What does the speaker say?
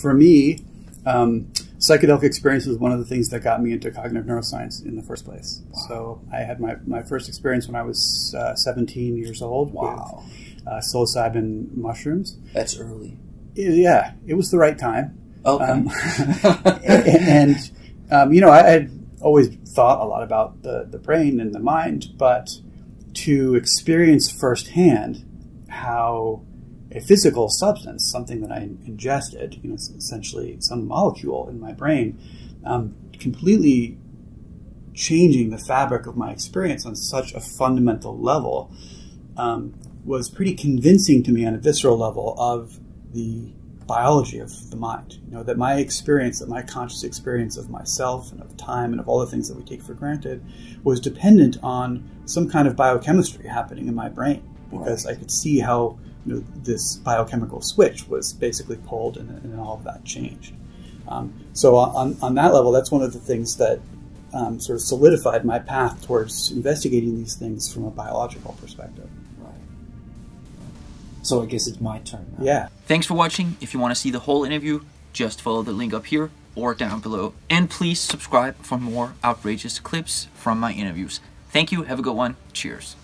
For me, psychedelic experience was one of the things that got me into cognitive neuroscience in the first place. Wow. So I had my first experience when I was 17 years old. Wow. With psilocybin mushrooms. That's early. Yeah, it was the right time. Okay. You know, I had always thought a lot about the brain and the mind, but to experience firsthand how a physical substance, something that I ingested, you know, essentially some molecule in my brain, completely changing the fabric of my experience on such a fundamental level, was pretty convincing to me on a visceral level of the biology of the mind. You know, that my experience, that my conscious experience of myself and of time and of all the things that we take for granted was dependent on some kind of biochemistry happening in my brain, because right. I could see how, you know, this biochemical switch was basically pulled and all of that changed. So on that level, that's one of the things that sort of solidified my path towards investigating these things from a biological perspective. Right. So I guess it's my turn now. Yeah. Thanks for watching. If you want to see the whole interview, just follow the link up here or down below. And please subscribe for more outrageous clips from my interviews. Thank you. Have a good one. Cheers.